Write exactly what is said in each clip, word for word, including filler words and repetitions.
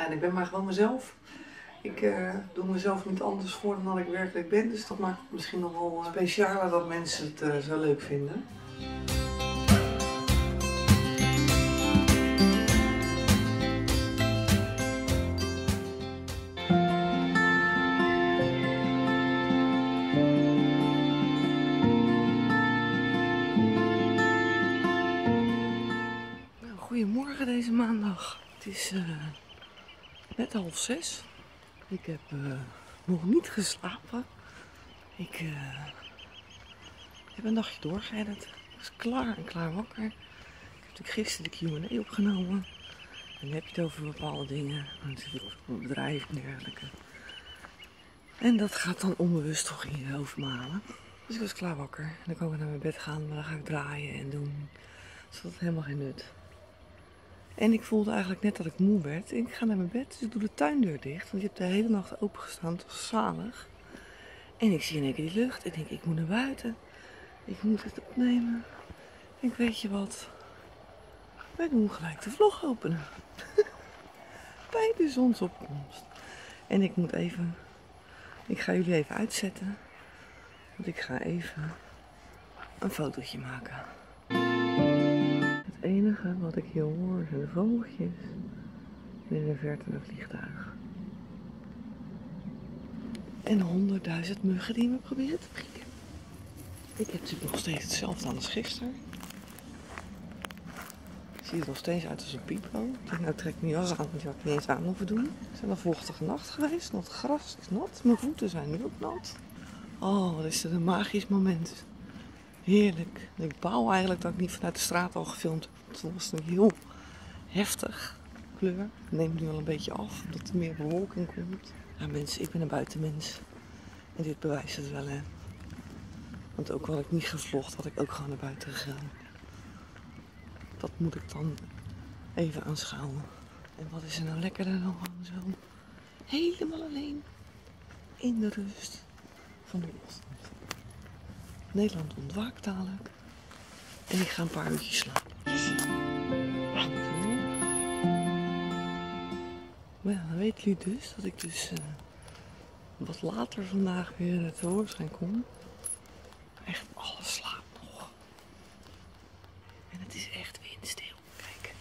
Ja, en ik ben maar gewoon mezelf. Ik uh, doe mezelf niet anders voor dan ik werkelijk ben, dus dat maakt het misschien nog wel specialer dat mensen het uh, zo leuk vinden. Nou, goedemorgen deze maandag. Het is uh, net half zes. Ik heb uh, nog niet geslapen. Ik uh, heb een dagje doorgereden. Ik was klaar en klaar wakker. Ik heb natuurlijk gisteren de Q en A opgenomen. En dan heb je het over bepaalde dingen. Natuurlijk over bedrijven en dergelijke. En dat gaat dan onbewust toch in je hoofd malen. Dus ik was klaar wakker. En dan kan ik naar mijn bed gaan. Maar dan ga ik draaien en doen. Dus dat had helemaal geen nut. En ik voelde eigenlijk net dat ik moe werd. Ik ga naar mijn bed, dus ik doe de tuindeur dicht. Want ik heb de hele nacht opengestaan, tot zalig. En ik zie in één keer die lucht. En ik denk, ik moet naar buiten. Ik moet het opnemen. Ik denk, weet je wat? Wij doen gelijk de vlog openen. Bij de zonsopkomst. En ik moet even... Ik ga jullie even uitzetten. Want ik ga even een fotootje maken. Het enige wat ik hier hoor zijn de vogeltjes en in de verte een vliegtuig. En honderdduizend muggen die me proberen te prikken. Ik heb natuurlijk nog steeds hetzelfde aan als gisteren. Ik zie er nog steeds uit als een pipo. Ik denk, nou trek ik mijn jas aan, want ik niet eens aan hoeven doen. Het is een vochtige nacht geweest, nog het gras is nat, mijn voeten zijn nu ook nat. Oh, wat is dit een magisch moment. Heerlijk. Ik bouw eigenlijk dat ik niet vanuit de straat al gefilmd heb. Het was een heel heftig kleur. Het neemt nu al een beetje af, omdat er meer bewolking komt. Ja mensen, ik ben een buitenmens. En dit bewijst het wel hè. Want ook al had ik niet gevlogd, had ik ook gewoon naar buiten gegaan. Dat moet ik dan even aanschouwen. En wat is er nou lekkerder dan gewoon zo helemaal alleen in de rust van de ochtend. Nederland ontwaakt dadelijk. En ik ga een paar uurtjes slapen. Wel, dan weten jullie dus dat ik dus uh, wat later vandaag weer tevoorschijn kom. Echt alles slaapt nog. En het is echt windstil. Kijk.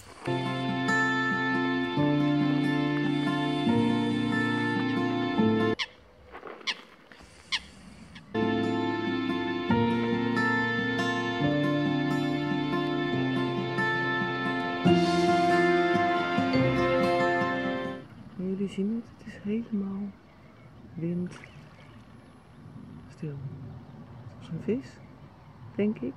Jullie zien het, het is helemaal windstil. Zoals een vis, denk ik.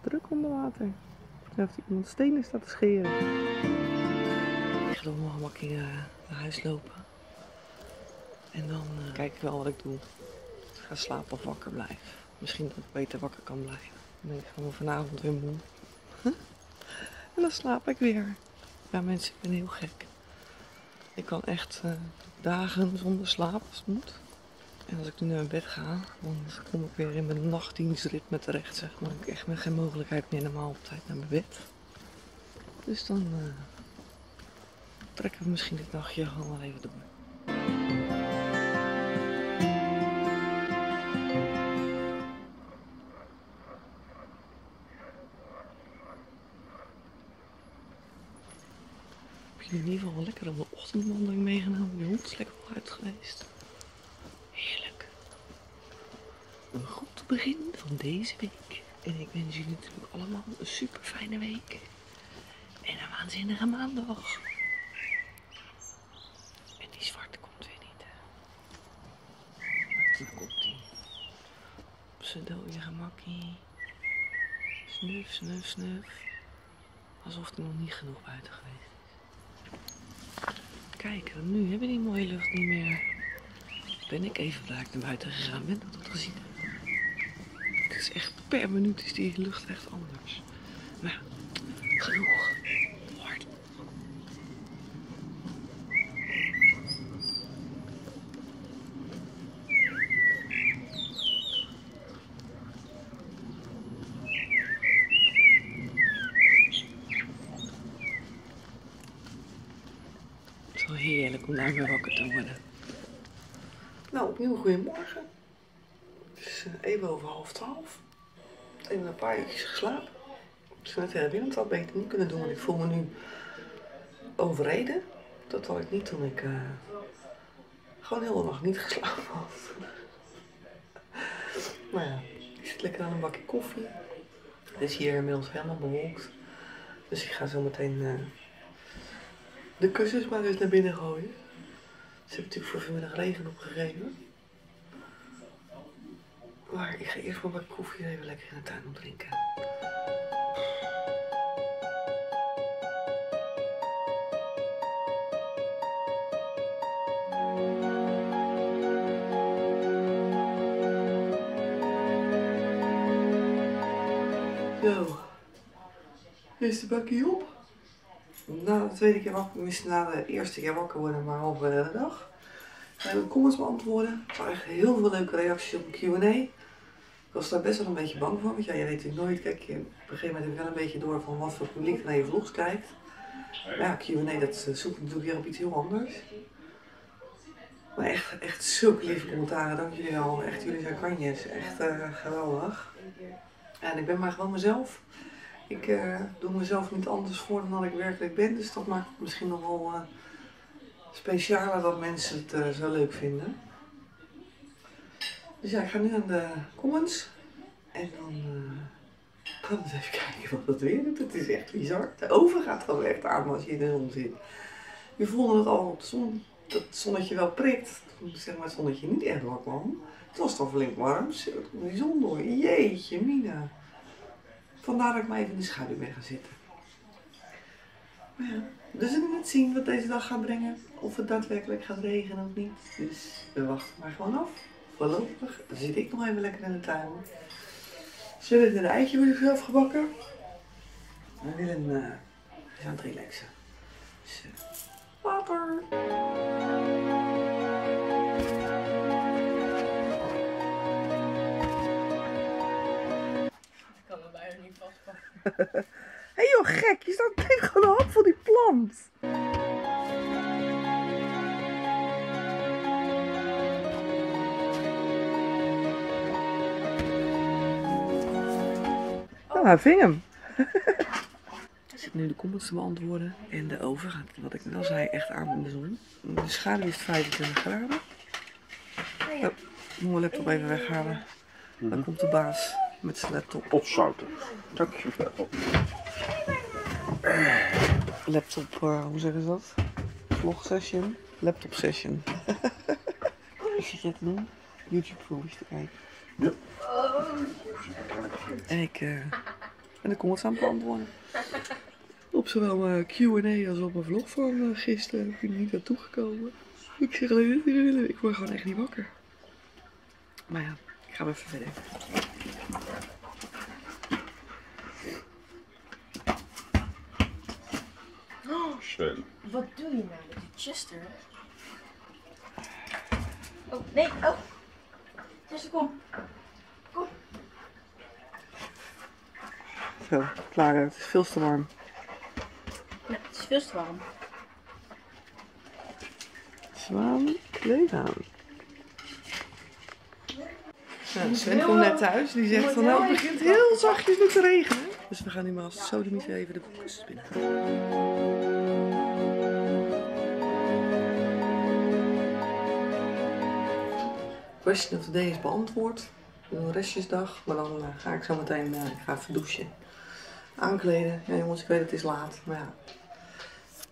Druk onder water. Alsof die iemand stenen staat te scheren. Ik ga dan nog makkelijk naar huis lopen. En dan uh, kijk ik wel wat ik doe. Ik ga slapen of wakker blijven. Misschien dat ik beter wakker kan blijven. Dan ben ik gewoon vanavond weer moe. En dan slaap ik weer. Ja mensen, ik ben heel gek. Ik kan echt uh, dagen zonder slaap als het moet. En als ik nu naar mijn bed ga, dan kom ik weer in mijn nachtdienstritme terecht. Zeg maar. Ik heb echt met geen mogelijkheid meer normaal op tijd naar mijn bed. Dus dan uh, trekken we misschien dit nachtje gewoon wel even door. Ik heb in ieder geval wel lekker op de ochtendwandeling meegenomen. Die hond is lekker wel uit geweest. Heerlijk. Een goed begin van deze week. En ik wens jullie natuurlijk allemaal een super fijne week. En een waanzinnige maandag. En die zwarte komt weer niet. Hè? Daar komt die. Op z'n dode gemakkie. Snuf, snuf, snuf. Alsof er nog niet genoeg buiten geweest. Kijk, nu hebben we die mooie lucht niet meer. Ben ik even blij dat ik naar buiten gegaan ben, dat ik dat gezien heb. Het is echt per minuut is die lucht echt anders. Maar genoeg. Hard. hoe lang we wakker te worden. Nou, opnieuw goedemorgen. Het is even over half twaalf. Even een paar uurtjes geslapen. Ik zou net herinneren, dat had ik beter niet kunnen doen, want ik voel me nu overreden. Dat had ik niet toen ik uh, gewoon heel de nacht niet geslapen had. Maar ja, ik zit lekker aan een bakje koffie. Het is hier inmiddels helemaal bewolkt. Dus ik ga zo meteen uh, de kussens maar eens naar binnen gooien. Ze hebben natuurlijk voor vanmiddag regen opgegeven. Maar ik ga eerst mijn bakje koffie even lekker in de tuin opdrinken. Zo, is de bakkie op? Na de tweede keer wakker, misschien na de eerste keer wakker worden, maar halverwege de hele dag. We hebben comments beantwoorden. Er waren echt heel veel leuke reacties op een Q en A. Ik was daar best wel een beetje bang voor, want ja, je weet natuurlijk nooit. Kijk, op een gegeven moment heb ik wel een beetje door van wat voor publiek naar je vlogs kijkt. Maar ja, Q en A, dat zoekt natuurlijk weer op iets heel anders. Maar echt, echt zulke lieve commentaren, dank jullie wel. Echt, jullie zijn kanjes. Echt uh, geweldig. En ik ben maar gewoon mezelf. Ik uh, doe mezelf niet anders voor dan dat ik werkelijk ben. Dus dat maakt het misschien nog wel uh, specialer dat mensen het uh, zo leuk vinden. Dus ja, ik ga nu aan de comments. En dan uh, gaan we eens even kijken wat dat weer doet. Het is echt bizar. De oven gaat gewoon echt aan als je in de zon zit. Je voelde het al, het zon, dat zonnetje wel prikt. Zeg maar, het zonnetje niet echt lang kwam. Het was dan flink warm, die zon door. Jeetje, mina. Vandaar dat ik maar even in de schaduw ben gaan zitten. Maar ja, dus we gaan het zien wat deze dag gaat brengen. Of het daadwerkelijk gaat regenen of niet. Dus we wachten maar gewoon af. Voorlopig zit ik nog even lekker in de tuin. Ze willen een eitje voor zichzelf gebakken. We willen uh, eens aan het relaxen. Dus uh, water. Hé hey joh, gek, je staat even gewoon een hap voor die plant. Oh. Nou, hij ving hem. Ik zit nu de comments te beantwoorden en de oven gaat, wat ik net al zei, echt aan in de zon. De schaduw is vijfentwintig graden. Oh, ik moet mijn laptop even weghalen. Dan komt de baas. Met zijn laptop. Potzouten. Dankjewel. Laptop, uh, hoe zeggen ze dat? Vlog session. Laptop session. Wat zit jij te doen? YouTube filmpjes te kijken. Ja. En ik uh, ben de comments aan het beantwoorden. Op zowel uh, Q en A als op mijn vlog van uh, gisteren. Ik ben er niet naartoe gekomen. Ik zeg alleen dit. Ik word gewoon echt niet wakker. Maar ja, ik ga maar even verder. Schön. Wat doe je nou met die Chester? Oh, nee, oh. Chester, kom. Kom. Zo, klaar. Het is veel te warm. Ja, het is veel te warm. Zwaan, kleed aan. Nou, Sven komt net thuis. Die zegt van nou, het begint heel zachtjes met te regenen. Dus we gaan nu maar als sodemieter even de koekjes binnen. Question of the day is beantwoord. Een restjesdag, maar dan uh, ga ik zo meteen uh, ik ga even douchen. Aankleden. Ja jongens, ik weet het is laat, maar ja.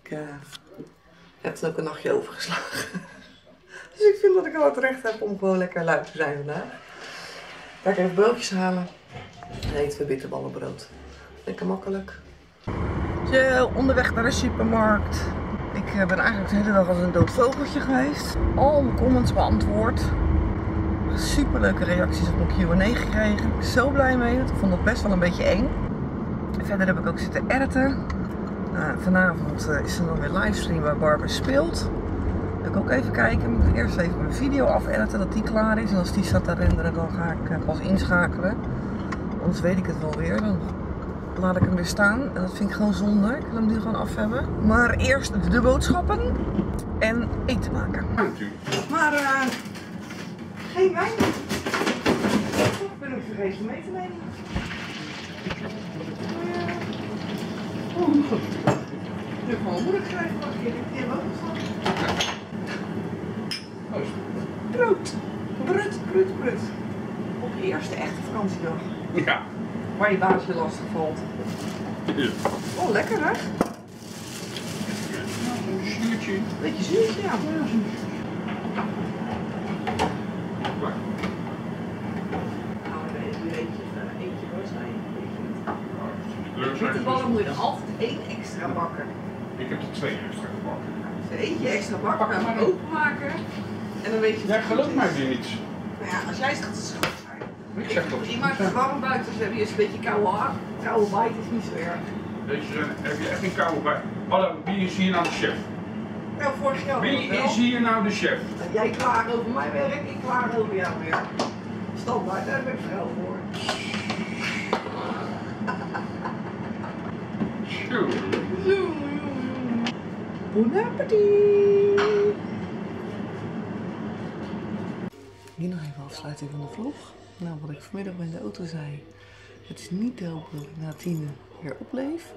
Ik uh, heb er ook een nachtje overgeslagen. Dus ik vind dat ik al het recht heb om gewoon lekker lui te zijn vandaag. Ga ik even broodjes halen. Dan eten we bitterballenbrood. Lekker makkelijk. Zo, onderweg naar de supermarkt. Ik uh, ben eigenlijk de hele dag als een dood vogeltje geweest. Al mijn comments beantwoord. Super leuke reacties op mijn Q en A gekregen. Ik ben zo blij mee. Ik vond het best wel een beetje eng. Verder heb ik ook zitten editen. Nou, vanavond uh, is er nog weer livestream waar Barbara speelt. Wil ik ook even kijken. Moet ik eerst even mijn video afediten dat die klaar is. En als die staat te renderen, dan ga ik uh, pas inschakelen. Anders weet ik het wel weer. Dan laat ik hem weer staan. En dat vind ik gewoon zonde. Ik wil hem nu gewoon af hebben. Maar eerst de boodschappen en eten maken. Maar uh, geen wijn. Ik ben ook vergeten mee te nemen. Oeh, goed. Ik heb gewoon moeilijk krijgen, maar ik heb ook brood. Brut, brut, brut. Op de eerste echte vakantiedag. Ja. Waar je baas je lastig valt. Ja. Oh, lekker hè? Een beetje zuurtje. Een beetje zuurtje, ja. Met de ballen moet je er altijd één extra bakken. Ik heb er twee extra gebakken. Dus eentje extra bakken, pak maar openmaken. En dan weet je. Ja, geloof mij weer niet. Nou ja, als jij zegt, het is goed. Ik zeg toch. Die maakt het warm buiten, dus heb je eens een beetje koude haar. Koude bite is niet zo erg. Deze zijn, heb je echt een koude bite? Hallo, wie is hier nou de chef? Nou, vorig jaar. Wie is hier nou de chef? En jij klaar over mijn werk, ik klaar over jouw werk. Standaard, daar heb ik veel voor. Zo. Zo. Bon appétit! Nu nog even afsluiting van de vlog. Nou, wat ik vanmiddag bij de auto zei, het is niet te hopen dat ik na tienen weer opleef.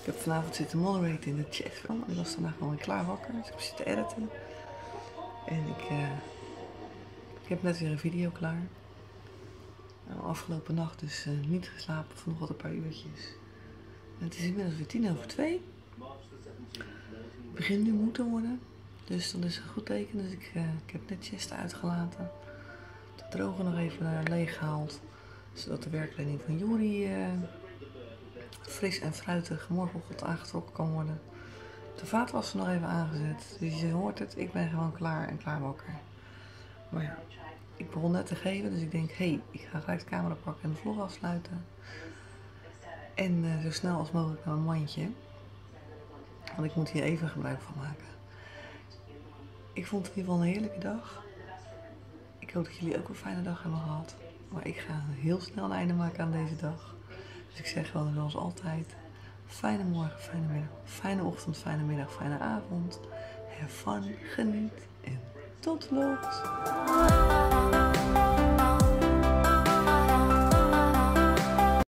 Ik heb vanavond zitten moderaten in de chat van. Ik was daarna gewoon weer klaar wakker, dus ik heb zitten editen. En ik, uh, ik heb net weer een video klaar. Nou, afgelopen nacht dus uh, niet geslapen, vanochtend een paar uurtjes. En het is inmiddels weer tien over twee. Het begint nu moe te worden, dus dat is een goed teken. Dus ik, uh, ik heb net chesten uitgelaten. De droger nog even uh, leeg gehaald, zodat de werkkleding van Jori uh, fris en fruitig morgenochtend aangetrokken kan worden. De vaatwasser nog even aangezet, dus je hoort het, ik ben gewoon klaar en klaar wakker. Maar ja, ik begon net te geven, dus ik denk, hé, hey, ik ga gelijk de camera pakken en de vlog afsluiten. En uh, zo snel als mogelijk naar mijn mandje, want ik moet hier even gebruik van maken. Ik vond het in ieder geval een heerlijke dag. Ik hoop dat jullie ook een fijne dag hebben gehad. Maar ik ga heel snel een einde maken aan deze dag. Dus ik zeg gewoon zoals altijd. Fijne morgen, fijne middag, fijne ochtend, fijne middag, fijne avond. Have fun, geniet en tot vlogs.